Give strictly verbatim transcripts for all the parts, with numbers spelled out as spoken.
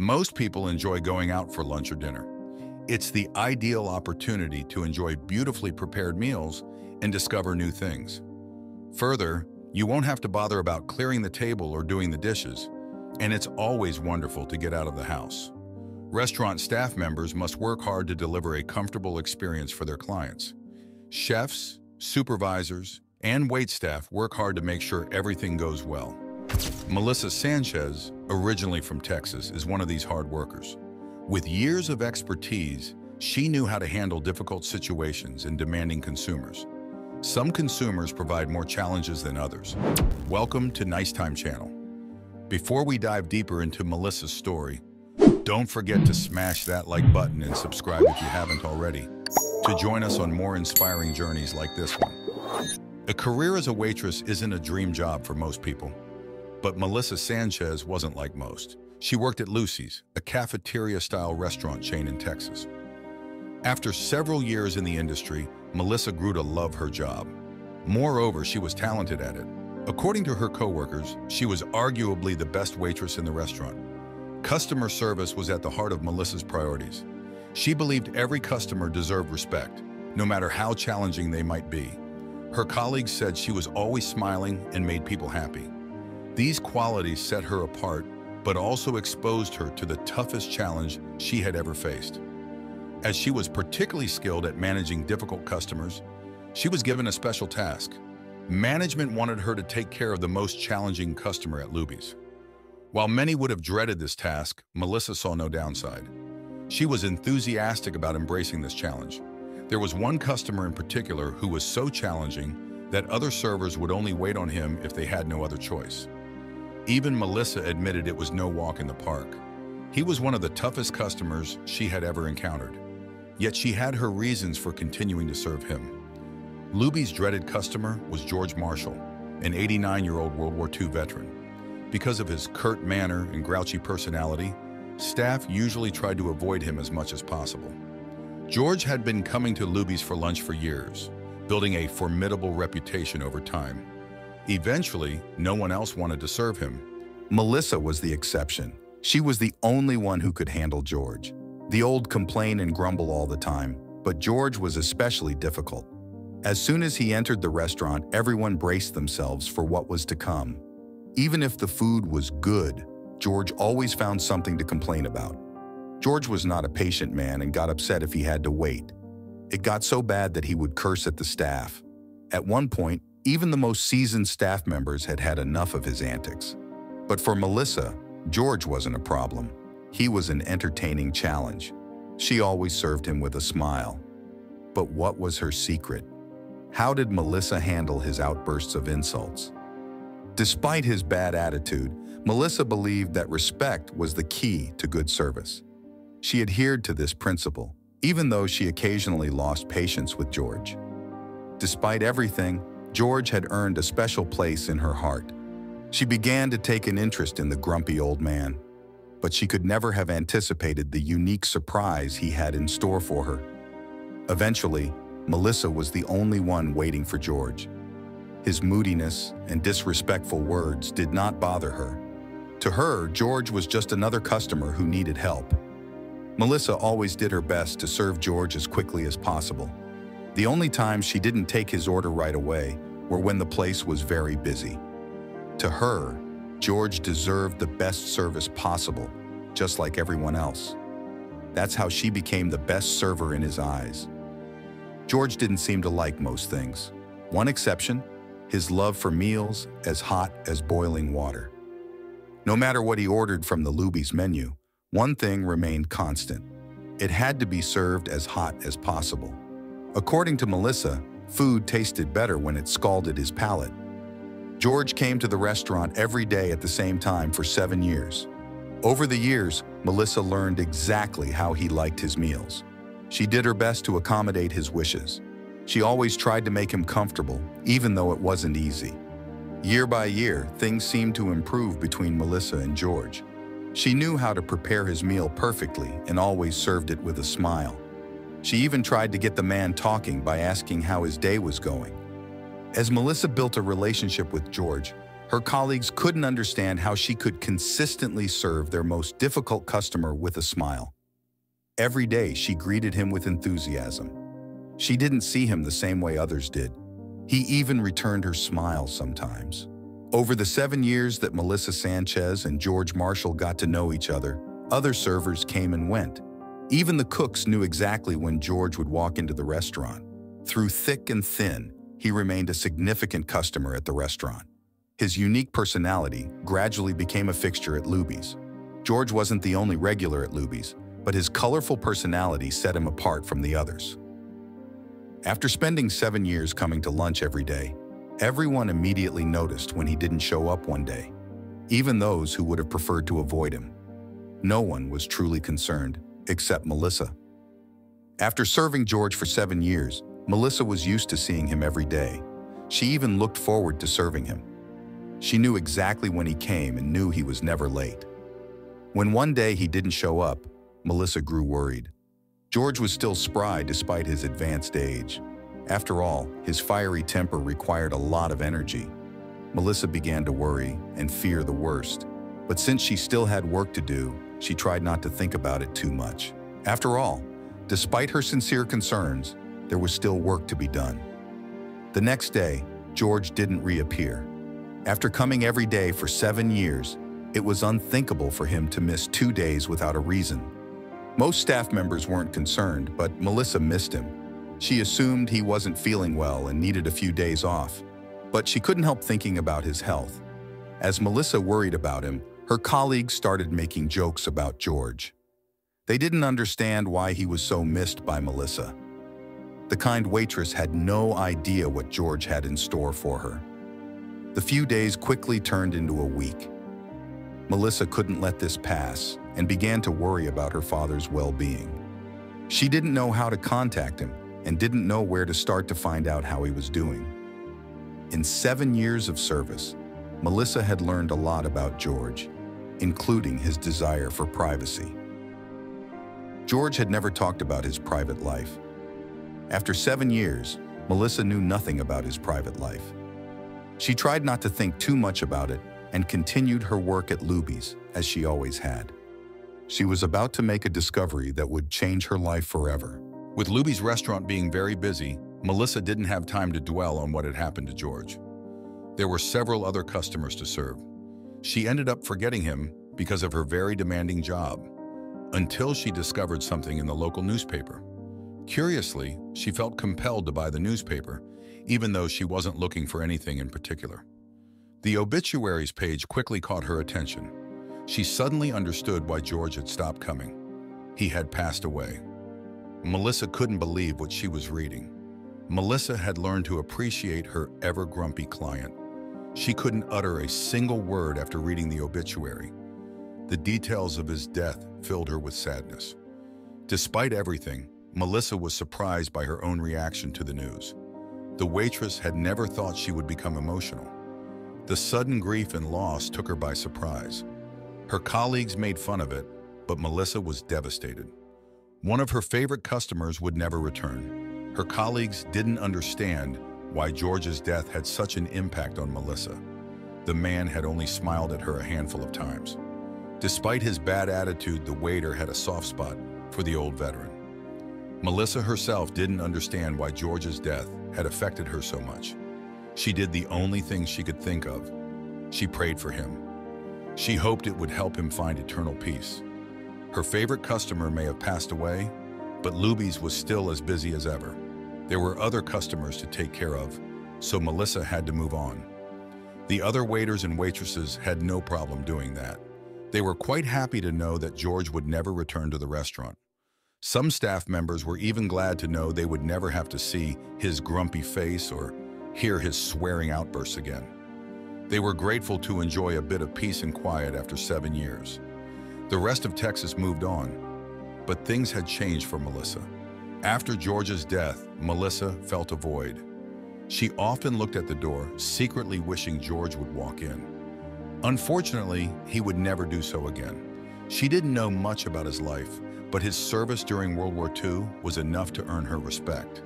Most people enjoy going out for lunch or dinner. It's the ideal opportunity to enjoy beautifully prepared meals and discover new things. Further, you won't have to bother about clearing the table or doing the dishes, and it's always wonderful to get out of the house. Restaurant staff members must work hard to deliver a comfortable experience for their clients. Chefs, supervisors, and waitstaff work hard to make sure everything goes well. Melissa Sanchez, originally from Texas, is one of these hard workers. With years of expertise, she knew how to handle difficult situations and demanding consumers. Some consumers provide more challenges than others. Welcome to Nice Time Channel. Before we dive deeper into Melissa's story, don't forget to smash that like button and subscribe if you haven't already to join us on more inspiring journeys like this one. A career as a waitress isn't a dream job for most people. But Melissa Sanchez wasn't like most. She worked at Lucy's, a cafeteria-style restaurant chain in Texas. After several years in the industry, Melissa grew to love her job. Moreover, she was talented at it. According to her coworkers, she was arguably the best waitress in the restaurant. Customer service was at the heart of Melissa's priorities. She believed every customer deserved respect, no matter how challenging they might be. Her colleagues said she was always smiling and made people happy. These qualities set her apart, but also exposed her to the toughest challenge she had ever faced. As she was particularly skilled at managing difficult customers, she was given a special task. Management wanted her to take care of the most challenging customer at Luby's. While many would have dreaded this task, Melissa saw no downside. She was enthusiastic about embracing this challenge. There was one customer in particular who was so challenging that other servers would only wait on him if they had no other choice. Even Melissa admitted it was no walk in the park. He was one of the toughest customers she had ever encountered. Yet she had her reasons for continuing to serve him. Luby's dreaded customer was George Marshall, an eighty-nine-year-old World War Two veteran. Because of his curt manner and grouchy personality, staff usually tried to avoid him as much as possible. George had been coming to Luby's for lunch for years, building a formidable reputation over time. Eventually, no one else wanted to serve him. Melissa was the exception. She was the only one who could handle George. The old complain and grumble all the time, but George was especially difficult. As soon as he entered the restaurant, everyone braced themselves for what was to come. Even if the food was good, George always found something to complain about. George was not a patient man and got upset if he had to wait. It got so bad that he would curse at the staff. At one point, even the most seasoned staff members had had enough of his antics. But for Melissa, George wasn't a problem. He was an entertaining challenge. She always served him with a smile. But what was her secret? How did Melissa handle his outbursts of insults? Despite his bad attitude, Melissa believed that respect was the key to good service. She adhered to this principle, even though she occasionally lost patience with George. Despite everything, George had earned a special place in her heart. She began to take an interest in the grumpy old man, but she could never have anticipated the unique surprise he had in store for her. Eventually, Melissa was the only one waiting for George. His moodiness and disrespectful words did not bother her. To her, George was just another customer who needed help. Melissa always did her best to serve George as quickly as possible. The only times she didn't take his order right away were when the place was very busy. To her, George deserved the best service possible, just like everyone else. That's how she became the best server in his eyes. George didn't seem to like most things. One exception, his love for meals as hot as boiling water. No matter what he ordered from the Luby's menu, one thing remained constant. It had to be served as hot as possible. According to Melissa, food tasted better when it scalded his palate. George came to the restaurant every day at the same time for seven years. Over the years, Melissa learned exactly how he liked his meals. She did her best to accommodate his wishes. She always tried to make him comfortable, even though it wasn't easy. Year by year, things seemed to improve between Melissa and George. She knew how to prepare his meal perfectly and always served it with a smile. She even tried to get the man talking by asking how his day was going. As Melissa built a relationship with George, Her colleagues couldn't understand how she could consistently serve their most difficult customer with a smile. Every day, she greeted him with enthusiasm. She didn't see him the same way others did. He even returned her smile sometimes. Over the seven years that Melissa Sanchez and George Marshall got to know each other, other servers came and went. Even the cooks knew exactly when George would walk into the restaurant. Through thick and thin, he remained a significant customer at the restaurant. His unique personality gradually became a fixture at Luby's. George wasn't the only regular at Luby's, but his colorful personality set him apart from the others. After spending seven years coming to lunch every day, everyone immediately noticed when he didn't show up one day, even those who would have preferred to avoid him. No one was truly concerned, except Melissa. After serving George for seven years, Melissa was used to seeing him every day. She even looked forward to serving him. She knew exactly when he came and knew he was never late. When one day he didn't show up, Melissa grew worried. George was still spry despite his advanced age. After all, his fiery temper required a lot of energy. Melissa began to worry and fear the worst. But since she still had work to do, she tried not to think about it too much. After all, despite her sincere concerns, there was still work to be done. The next day, George didn't reappear. After coming every day for seven years, it was unthinkable for him to miss two days without a reason. Most staff members weren't concerned, but Melissa missed him. She assumed he wasn't feeling well and needed a few days off, but she couldn't help thinking about his health. As Melissa worried about him, her colleagues started making jokes about George. They didn't understand why he was so missed by Melissa. The kind waitress had no idea what George had in store for her. The few days quickly turned into a week. Melissa couldn't let this pass and began to worry about her father's well-being. She didn't know how to contact him and didn't know where to start to find out how he was doing. In seven years of service, Melissa had learned a lot about George, including his desire for privacy. George had never talked about his private life. After seven years, Melissa knew nothing about his private life. She tried not to think too much about it and continued her work at Luby's, as she always had. She was about to make a discovery that would change her life forever. With Luby's restaurant being very busy, Melissa didn't have time to dwell on what had happened to George. There were several other customers to serve. She ended up forgetting him because of her very demanding job, until she discovered something in the local newspaper. Curiously, she felt compelled to buy the newspaper, even though she wasn't looking for anything in particular. The obituaries page quickly caught her attention. She suddenly understood why George had stopped coming. He had passed away. Melissa couldn't believe what she was reading. Melissa had learned to appreciate her ever-grumpy client. She couldn't utter a single word after reading the obituary. The details of his death filled her with sadness. Despite everything, Melissa was surprised by her own reaction to the news. The waitress had never thought she would become emotional. The sudden grief and loss took her by surprise. Her colleagues made fun of it, but Melissa was devastated. One of her favorite customers would never return. Her colleagues didn't understand why George's death had such an impact on Melissa. The man had only smiled at her a handful of times. Despite his bad attitude, the waiter had a soft spot for the old veteran. Melissa herself didn't understand why George's death had affected her so much. She did the only thing she could think of. She prayed for him. She hoped it would help him find eternal peace. Her favorite customer may have passed away, but Luby's was still as busy as ever. There were other customers to take care of, so Melissa had to move on. The other waiters and waitresses had no problem doing that. They were quite happy to know that George would never return to the restaurant. Some staff members were even glad to know they would never have to see his grumpy face or hear his swearing outbursts again. They were grateful to enjoy a bit of peace and quiet after seven years. The rest of Texas moved on, but things had changed for Melissa. After George's death, Melissa felt a void. She often looked at the door, secretly wishing George would walk in. Unfortunately, he would never do so again. She didn't know much about his life, but his service during World War Two was enough to earn her respect.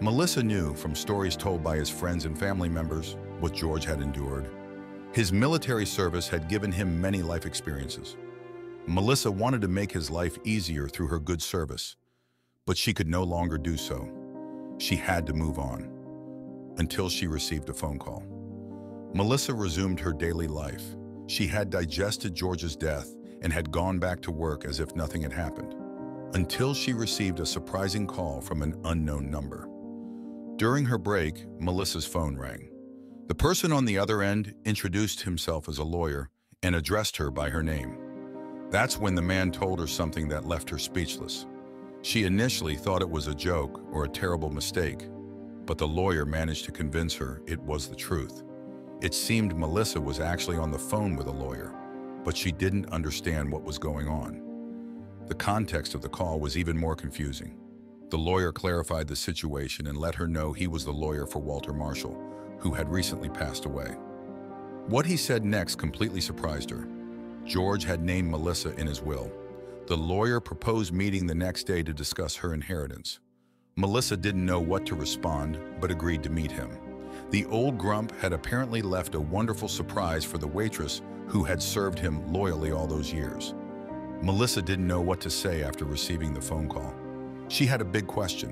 Melissa knew from stories told by his friends and family members what George had endured. His military service had given him many life experiences. Melissa wanted to make his life easier through her good service, but she could no longer do so. She had to move on, until she received a phone call. Melissa resumed her daily life. She had digested George's death and had gone back to work as if nothing had happened, until she received a surprising call from an unknown number. During her break, Melissa's phone rang. The person on the other end introduced himself as a lawyer and addressed her by her name. That's when the man told her something that left her speechless. She initially thought it was a joke or a terrible mistake, but the lawyer managed to convince her it was the truth. It seemed Melissa was actually on the phone with a lawyer, but she didn't understand what was going on. The context of the call was even more confusing. The lawyer clarified the situation and let her know he was the lawyer for Walter Marshall, who had recently passed away. What he said next completely surprised her. George had named Melissa in his will. The lawyer proposed meeting the next day to discuss her inheritance. Melissa didn't know what to respond, but agreed to meet him. The old grump had apparently left a wonderful surprise for the waitress who had served him loyally all those years. Melissa didn't know what to say after receiving the phone call. She had a big question.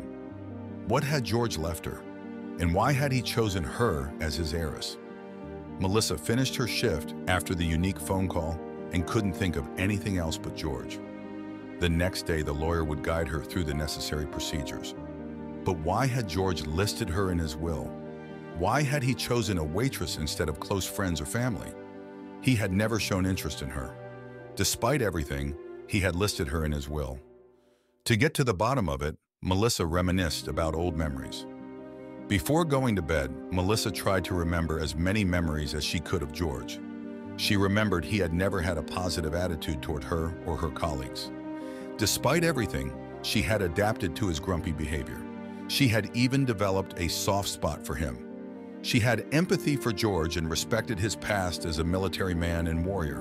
What had George left her? And why had he chosen her as his heiress? Melissa finished her shift after the unique phone call and couldn't think of anything else but George. The next day, the lawyer would guide her through the necessary procedures. But why had George listed her in his will? Why had he chosen a waitress instead of close friends or family? He had never shown interest in her. Despite everything, he had listed her in his will. To get to the bottom of it, Melissa reminisced about old memories. Before going to bed, Melissa tried to remember as many memories as she could of George. She remembered he had never had a positive attitude toward her or her colleagues. Despite everything, she had adapted to his grumpy behavior. She had even developed a soft spot for him. She had empathy for George and respected his past as a military man and warrior.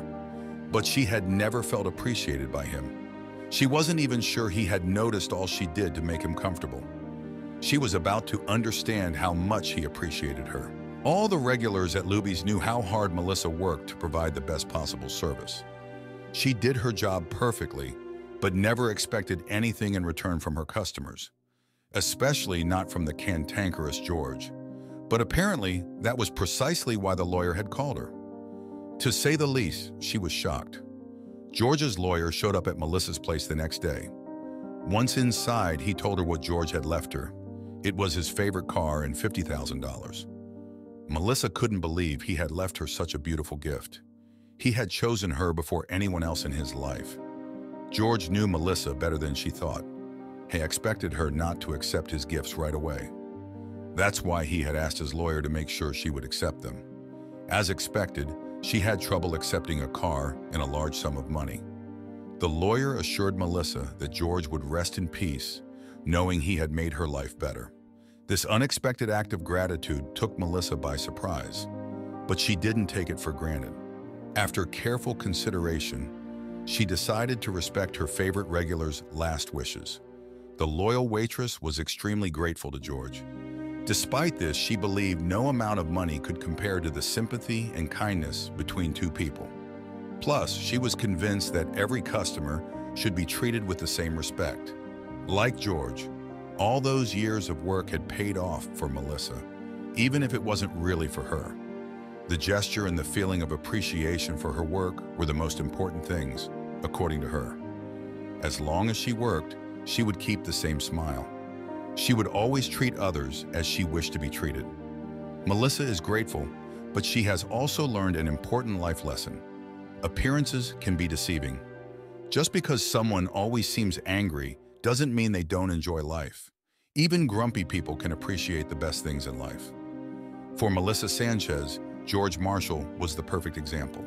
But she had never felt appreciated by him. She wasn't even sure he had noticed all she did to make him comfortable. She was about to understand how much he appreciated her. All the regulars at Luby's knew how hard Melissa worked to provide the best possible service. She did her job perfectly, but never expected anything in return from her customers, especially not from the cantankerous George. But apparently, that was precisely why the lawyer had called her. To say the least, she was shocked. George's lawyer showed up at Melissa's place the next day. Once inside, he told her what George had left her. It was his favorite car and fifty thousand dollars. Melissa couldn't believe he had left her such a beautiful gift. He had chosen her before anyone else in his life. George knew Melissa better than she thought. He expected her not to accept his gifts right away. That's why he had asked his lawyer to make sure she would accept them. As expected, she had trouble accepting a car and a large sum of money. The lawyer assured Melissa that George would rest in peace, knowing he had made her life better. This unexpected act of gratitude took Melissa by surprise, but she didn't take it for granted. After careful consideration, she decided to respect her favorite regular's last wishes. The loyal waitress was extremely grateful to George. Despite this, she believed no amount of money could compare to the sympathy and kindness between two people. Plus, she was convinced that every customer should be treated with the same respect. Like George, all those years of work had paid off for Melissa, even if it wasn't really for her. The gesture and the feeling of appreciation for her work were the most important things, according to her. As long as she worked, she would keep the same smile. She would always treat others as she wished to be treated. Melissa is grateful, but she has also learned an important life lesson. Appearances can be deceiving. Just because someone always seems angry doesn't mean they don't enjoy life. Even grumpy people can appreciate the best things in life. For Melissa Sanchez, George Marshall was the perfect example.